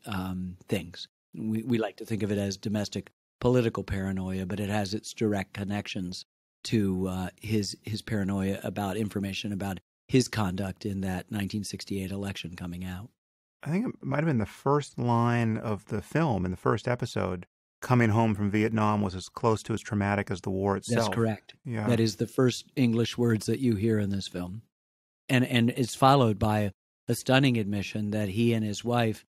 things. We like to think of it as domestic political paranoia, but it has its direct connections to his paranoia about information about his conduct in that 1968 election coming out. I think it might have been the first line of the film in the first episode, coming home from Vietnam was as close to as traumatic as the war itself. That's correct. Yeah. That is the first English words that you hear in this film. And it's followed by a stunning admission that he and his wife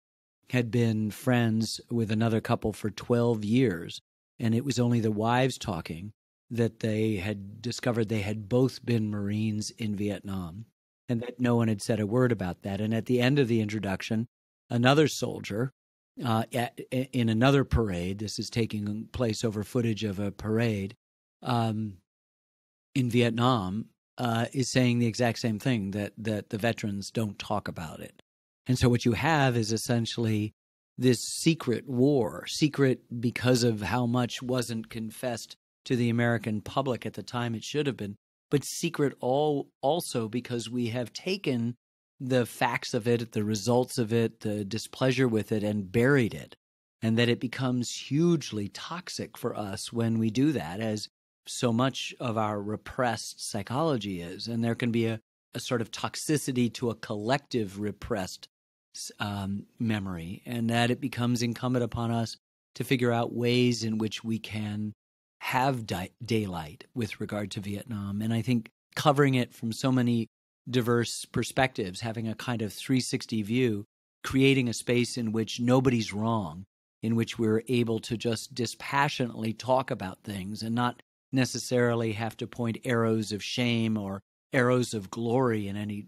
had been friends with another couple for 12 years, and it was only the wives talking that they had discovered they had both been Marines in Vietnam, and that no one had said a word about that. And at the end of the introduction, another soldier in another parade, this is taking place over footage of a parade in Vietnam, is saying the exact same thing, that the veterans don't talk about it. And so what you have is essentially this secret war, secret because of how much wasn't confessed to the American public at the time it should have been, but secret also because we have taken the facts of it, the results of it, the displeasure with it, and buried it, and that it becomes hugely toxic for us when we do that, as so much of our repressed psychology is. And there can be a sort of toxicity to a collective repressed memory, and that it becomes incumbent upon us to figure out ways in which we can have daylight with regard to Vietnam. And I think covering it from so many diverse perspectives, having a kind of 360 view, creating a space in which nobody's wrong, in which we're able to just dispassionately talk about things and not necessarily have to point arrows of shame or arrows of glory in any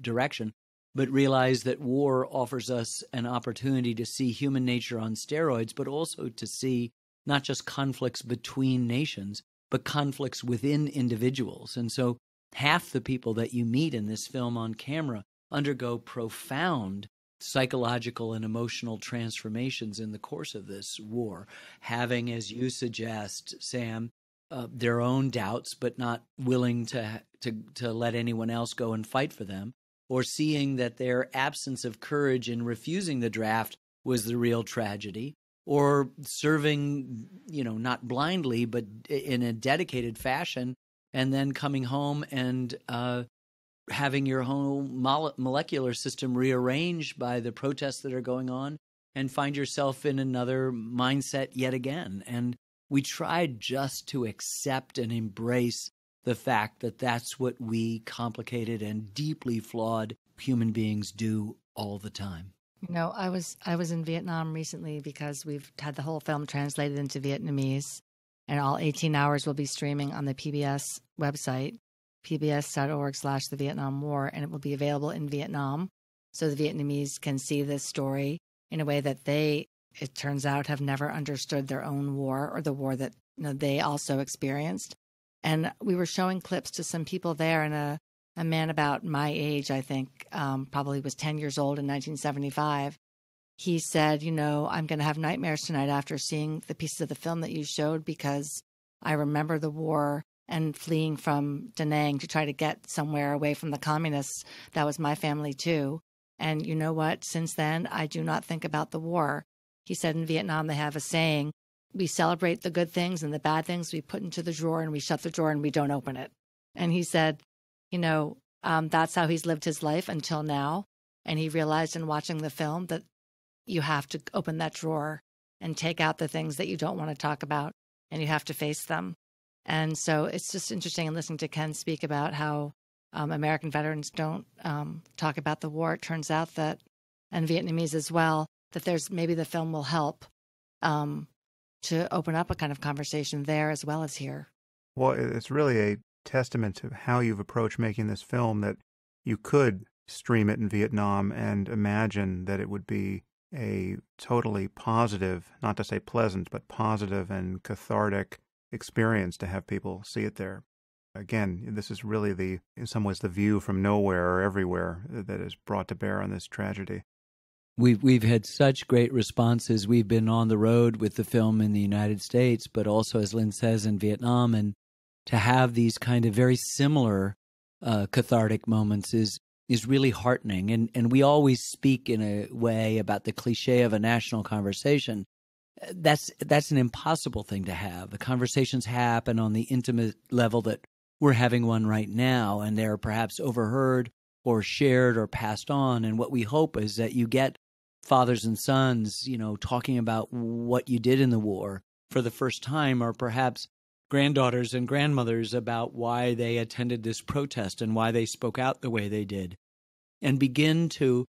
direction, but realize that war offers us an opportunity to see human nature on steroids, but also to see not just conflicts between nations, but conflicts within individuals. And so half the people that you meet in this film on camera undergo profound psychological and emotional transformations in the course of this war, having, as you suggest, Sam, their own doubts, but not willing to let anyone else go and fight for them, or seeing that their absence of courage in refusing the draft was the real tragedy, or serving, you know, not blindly, but in a dedicated fashion, and then coming home and having your whole molecular system rearranged by the protests that are going on, and find yourself in another mindset yet again. And we tried just to accept and embrace the fact that that's what we complicated and deeply flawed human beings do all the time. You know, I was in Vietnam recently because we've had the whole film translated into Vietnamese, and all 18 hours will be streaming on the PBS website, pbs.org/the Vietnam War, and it will be available in Vietnam, so the Vietnamese can see this story in a way that they, it turns out, have never understood their own war or the war that, you know, they also experienced. And we were showing clips to some people there, and a man about my age, I think, probably was 10 years old in 1975. He said, you know, I'm going to have nightmares tonight after seeing the pieces of the film that you showed, because I remember the war and fleeing from Da Nang to try to get somewhere away from the communists. That was my family, too. And you know what? Since then, I do not think about the war. He said in Vietnam, they have a saying, we celebrate the good things, and the bad things we put into the drawer, and we shut the drawer and we don't open it. And he said, you know, that's how he's lived his life until now. And he realized in watching the film that you have to open that drawer and take out the things that you don't want to talk about, and you have to face them. And so it's just interesting in listening to Ken speak about how American veterans don't talk about the war. It turns out that, and Vietnamese as well, that there's maybe the film will help to open up a kind of conversation there as well as here. Well, it's really a testament to how you've approached making this film that you could stream it in Vietnam and imagine that it would be a totally positive, not to say pleasant, but positive and cathartic experience to have people see it there. Again, this is really the, in some ways, the view from nowhere or everywhere that is brought to bear on this tragedy. We've had such great responses. We've been on the road with the film in the United States, but also, as Lynn says, in Vietnam. And to have these kind of very similar cathartic moments is really heartening. And we always speak in a way about the cliche of a national conversation. That's an impossible thing to have. The conversations happen on the intimate level that we're having one right now, and they're perhaps overheard or shared or passed on. And what we hope is that you get fathers and sons, you know, talking about what you did in the war for the first time, or perhaps granddaughters and grandmothers about why they attended this protest and why they spoke out the way they did, and begin to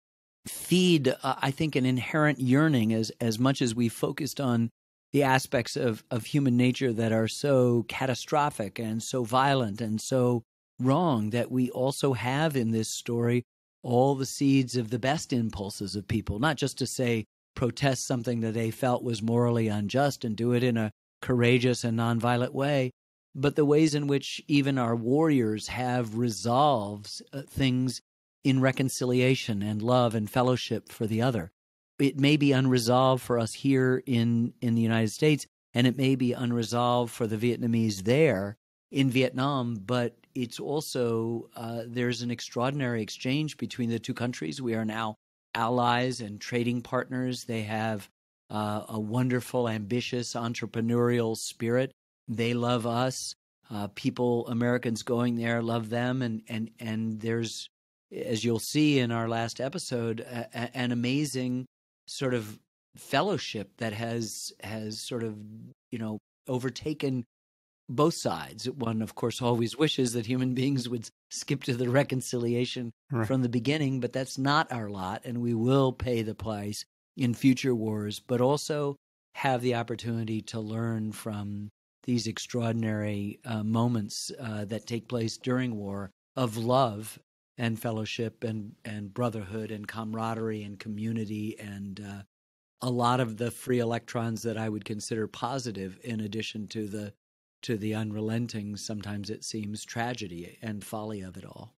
feed, I think, an inherent yearning as much as we focused on the aspects of human nature that are so catastrophic and so violent and so wrong, that we also have in this story all the seeds of the best impulses of people, not just to say protest something that they felt was morally unjust and do it in a courageous and nonviolent way, but the ways in which even our warriors have resolves things in reconciliation and love and fellowship for the other. It may be unresolved for us here in the United States, and it may be unresolved for the Vietnamese there in Vietnam, but it's also, there's an extraordinary exchange between the two countries. We are now allies and trading partners. They have a wonderful, ambitious, entrepreneurial spirit. They love us. People, Americans going there, love them, and there's, as you'll see in our last episode, an amazing sort of fellowship that has sort of, you know, overtaken both sides. One, of course, always wishes that human beings would skip to the reconciliation from the beginning, but that's not our lot, and we will pay the price in future wars, but also have the opportunity to learn from these extraordinary moments that take place during war of love and fellowship and brotherhood and camaraderie and community and a lot of the free electrons that I would consider positive, in addition to the unrelenting, sometimes it seems, tragedy and folly of it all.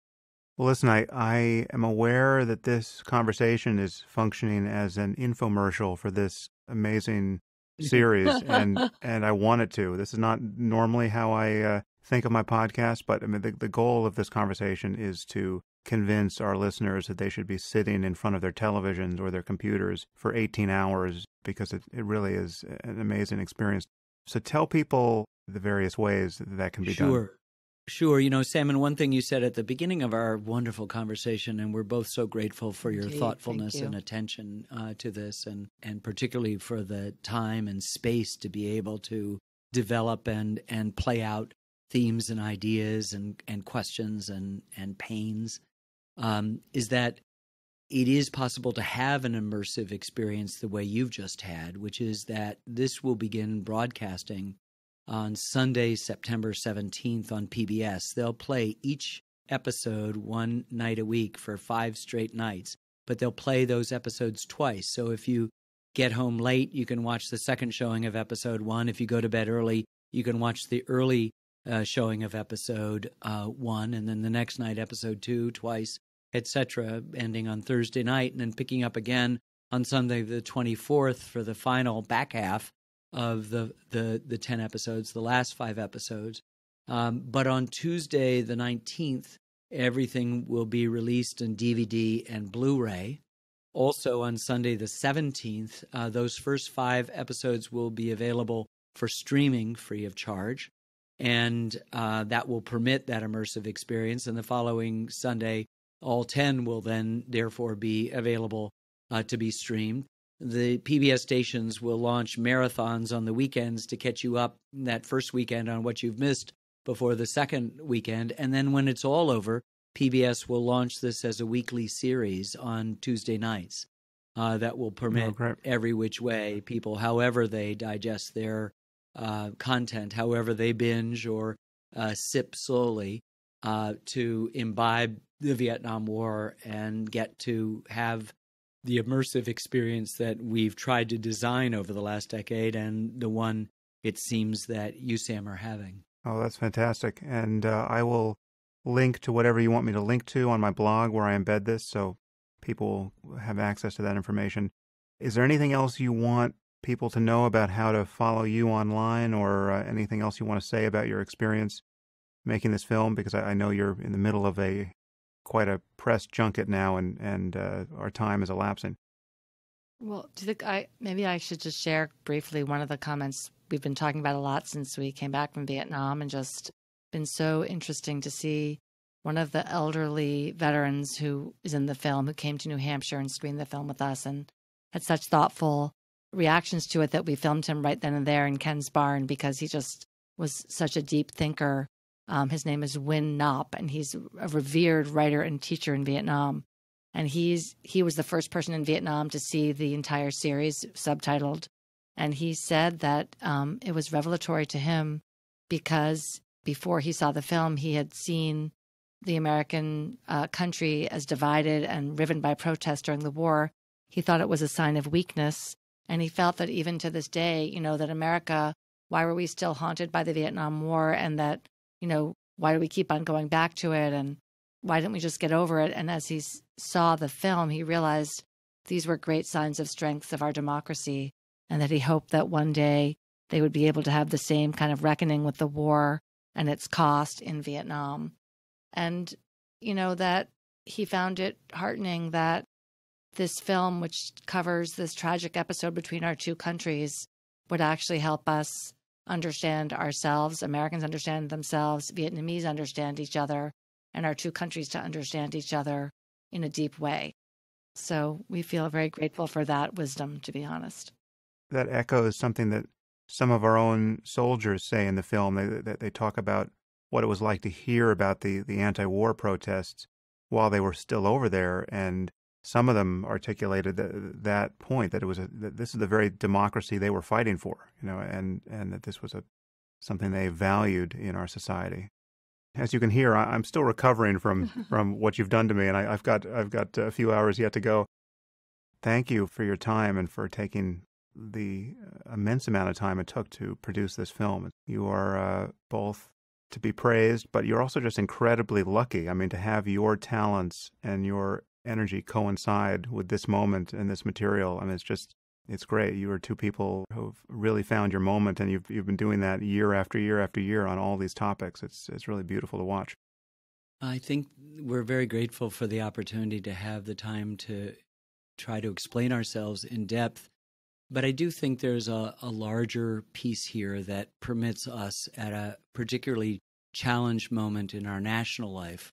Well, listen, I am aware that this conversation is functioning as an infomercial for this amazing series, and I want it to. This is not normally how I think of my podcast, but I mean, the goal of this conversation is to convince our listeners that they should be sitting in front of their televisions or their computers for 18 hours, because it really is an amazing experience. So tell people the various ways that can be done. Sure. You know, Sam, one thing you said at the beginning of our wonderful conversation, and we're both so grateful for your thoughtfulness and attention to this, and particularly for the time and space to be able to develop and play out themes and ideas and questions and pains, is that it is possible to have an immersive experience the way you've just had, which is that this will begin broadcasting on Sunday, September 17th on PBS. They'll play each episode one night a week for 5 straight nights, but they'll play those episodes twice. So if you get home late, you can watch the second showing of episode 1. If you go to bed early, you can watch the early showing of episode 1, and then the next night, episode 2, twice, etc., ending on Thursday night, and then picking up again on Sunday the 24th for the final back half of the 10 episodes, the last 5 episodes. But on Tuesday the 19th, everything will be released in DVD and Blu-ray. Also on Sunday the 17th, those first 5 episodes will be available for streaming free of charge, and that will permit that immersive experience. And the following Sunday, all 10 will then therefore be available to be streamed. The PBS stations will launch marathons on the weekends to catch you up that first weekend on what you've missed before the second weekend. And then when it's all over, PBS will launch this as a weekly series on Tuesday nights. that will permit every which way people, however they digest their content, however they binge or sip slowly, to imbibe the Vietnam War and get to have the immersive experience that we've tried to design over the last decade and the one it seems that you, Sam, are having. Oh, that's fantastic. And I will link to whatever you want me to link to on my blog where I embed this, so people have access to that information. Is there anything else you want people to know about how to follow you online, or anything else you want to say about your experience making this film? Because I know you're in the middle of quite a press junket now, and our time is elapsing. Well, do you think maybe I should just share briefly one of the comments we've been talking about a lot since we came back from Vietnam, and just been so interesting to see one of the elderly veterans who is in the film, who came to New Hampshire and screened the film with us and had such thoughtful reactions to it that we filmed him right then and there in Ken's barn, because he just was such a deep thinker. His name is Win Nop, and he's a revered writer and teacher in Vietnam. And he was the first person in Vietnam to see the entire series subtitled. And he said that it was revelatory to him because before he saw the film, he had seen the American country as divided and riven by protest during the war. He thought it was a sign of weakness. And he felt that even to this day, you know, that America, why were we still haunted by the Vietnam War, and that, you know, why do we keep on going back to it, and why didn't we just get over it? And as he saw the film, he realized these were great signs of strength of our democracy, and that he hoped that one day they would be able to have the same kind of reckoning with the war and its cost in Vietnam. And, you know, that he found it heartening that this film, which covers this tragic episode between our two countries, would actually help us understand ourselves. Americans understand themselves, Vietnamese understand each other, and our two countries to understand each other in a deep way. So we feel very grateful for that wisdom, to be honest. That echoes something that some of our own soldiers say in the film. They talk about what it was like to hear about the anti-war protests while they were still over there, and some of them articulated that point, that it was that this is the very democracy they were fighting for, you know, and that this was something they valued in our society. As you can hear, I'm still recovering from what you've done to me, and I've got a few hours yet to go. Thank you for your time and for taking the immense amount of time it took to produce this film. You are both to be praised, but you're also just incredibly lucky. I mean, to have your talents and your energy coincide with this moment and this material. I mean, it's great. You are two people who've really found your moment, and you've been doing that year after year after year on all these topics. It's really beautiful to watch. I think we're very grateful for the opportunity to have the time to try to explain ourselves in depth. But I do think there's a larger piece here that permits us, at a particularly challenged moment in our national life,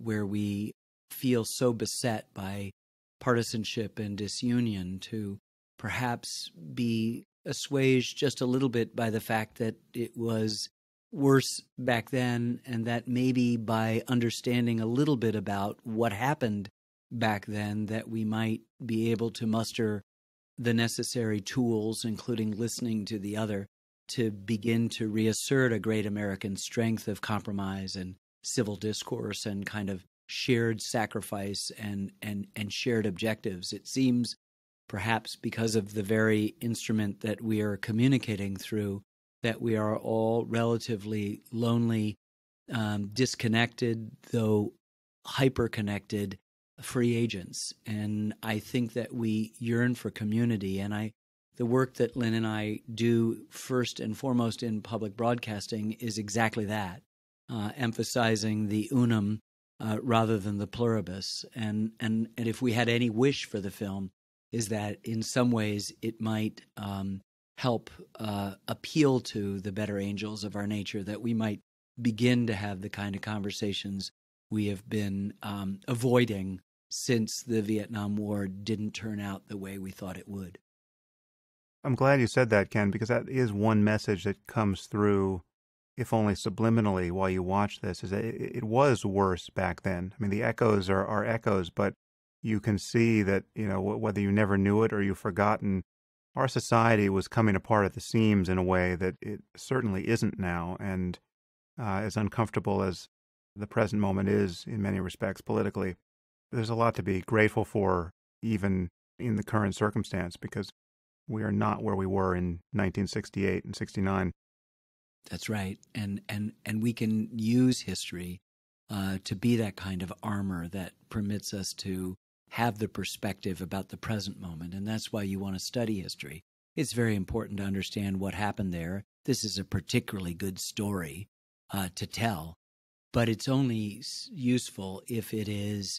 where we feel so beset by partisanship and disunion, to perhaps be assuaged just a little bit by the fact that it was worse back then, and that maybe by understanding a little bit about what happened back then, that we might be able to muster the necessary tools, including listening to the other, to begin to reassert a great American strength of compromise and civil discourse and kind of shared sacrifice and shared objectives. It seems, perhaps because of the very instrument that we are communicating through, that we are all relatively lonely, disconnected, though hyper-connected, free agents. And I think that we yearn for community. And the work that Lynn and I do first and foremost in public broadcasting is exactly that, emphasizing the unum rather than the pluribus. And if we had any wish for the film, is that in some ways it might help appeal to the better angels of our nature, that we might begin to have the kind of conversations we have been avoiding since the Vietnam War didn't turn out the way we thought it would. I'm glad you said that, Ken, because that is one message that comes through, if only subliminally, while you watch this, is that it was worse back then. I mean, the echoes are echoes, but you can see that, you know, whether you never knew it or you've forgotten, our society was coming apart at the seams in a way that it certainly isn't now. And as uncomfortable as the present moment is in many respects politically, there's a lot to be grateful for, even in the current circumstance, because we are not where we were in 1968 and 69. That's right. And we can use history to be that kind of armor that permits us to have the perspective about the present moment. And that's why you want to study history. It's very important to understand what happened there. This is a particularly good story to tell, but it's only useful if it is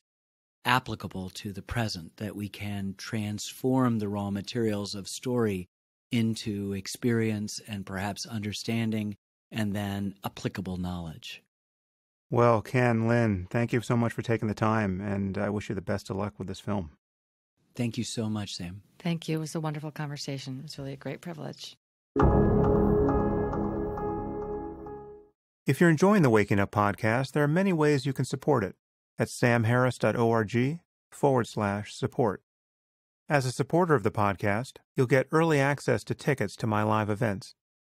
applicable to the present, that we can transform the raw materials of story into experience and perhaps understanding and then applicable knowledge. Well, Ken, Lynn, thank you so much for taking the time, and I wish you the best of luck with this film. Thank you so much, Sam. Thank you. It was a wonderful conversation. It was really a great privilege. If you're enjoying the Waking Up podcast, there are many ways you can support it at samharris.org/support. As a supporter of the podcast, you'll get early access to tickets to my live events,